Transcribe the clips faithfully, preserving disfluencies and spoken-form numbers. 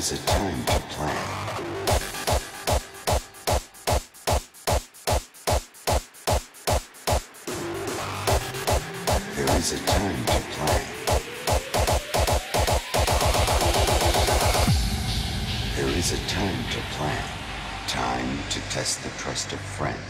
is a time to plan. Test the trust of friends.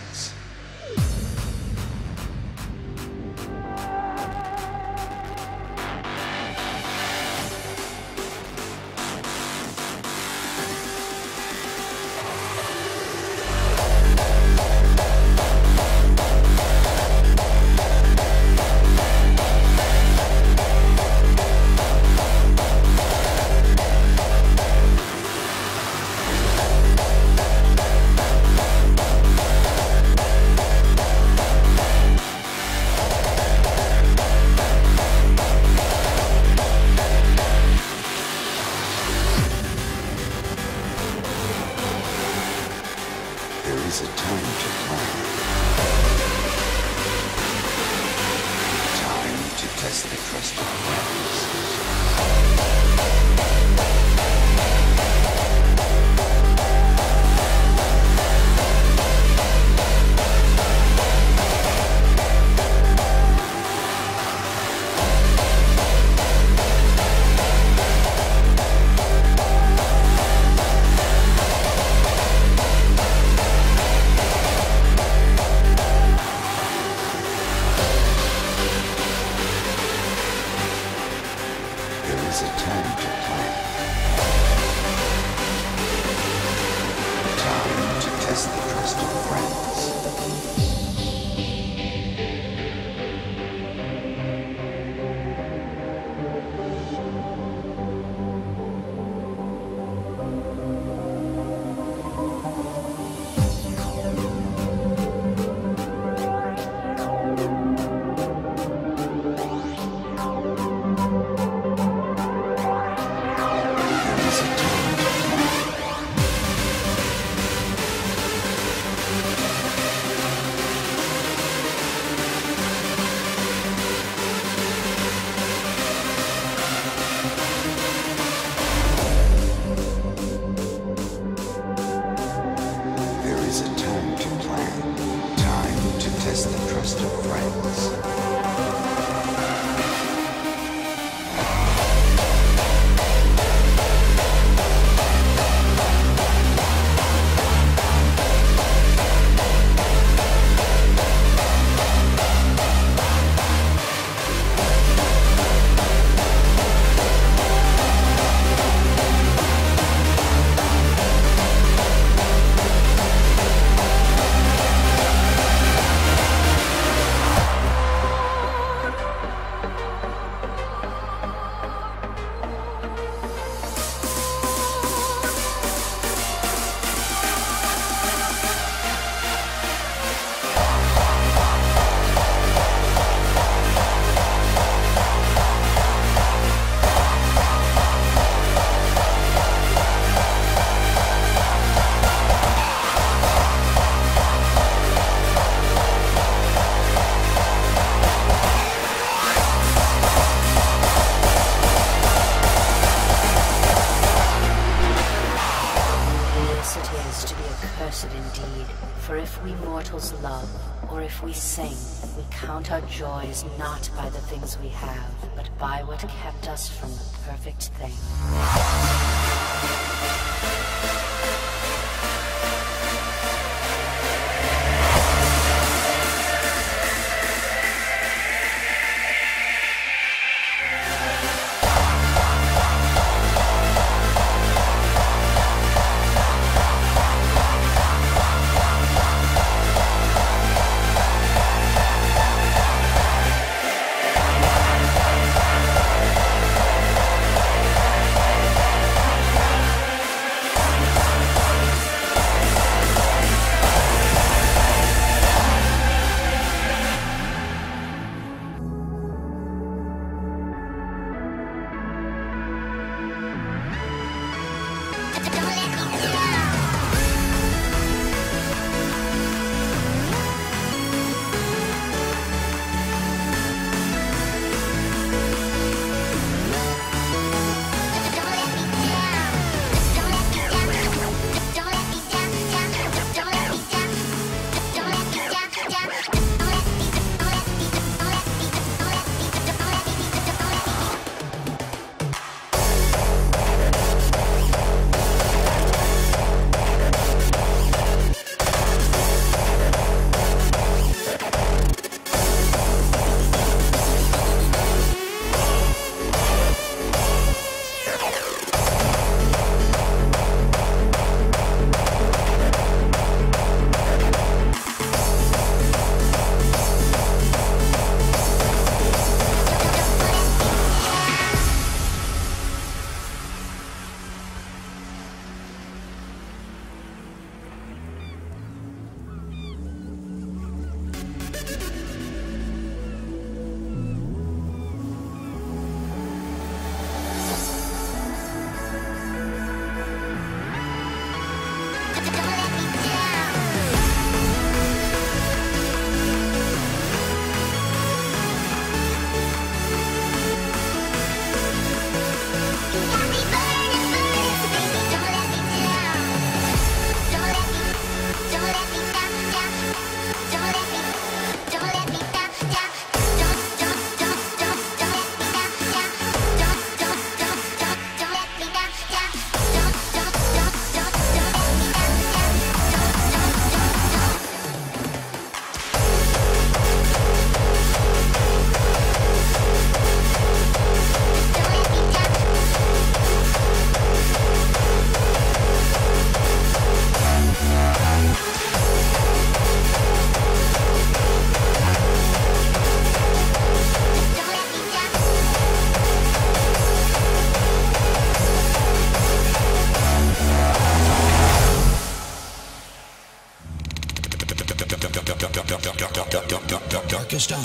Darkest Hour.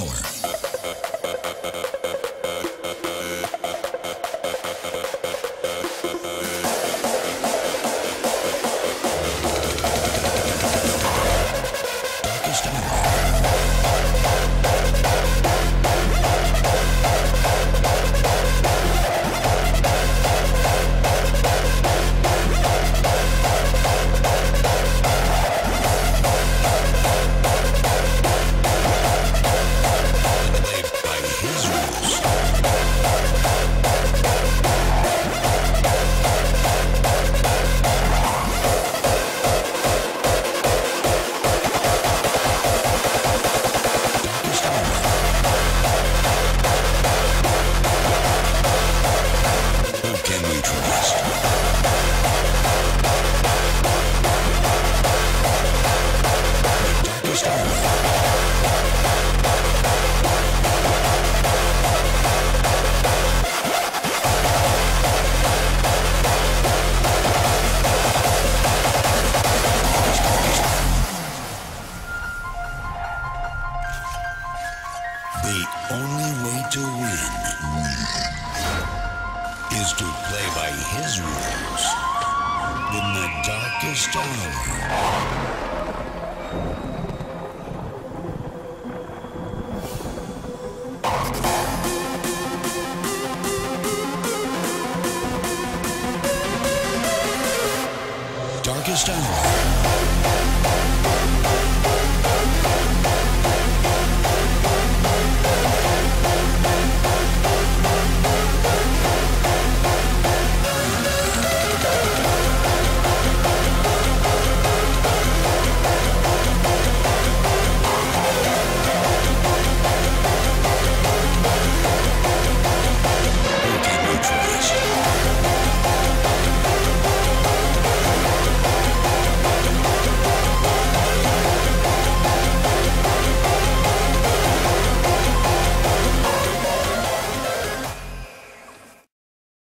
Darkest Hour.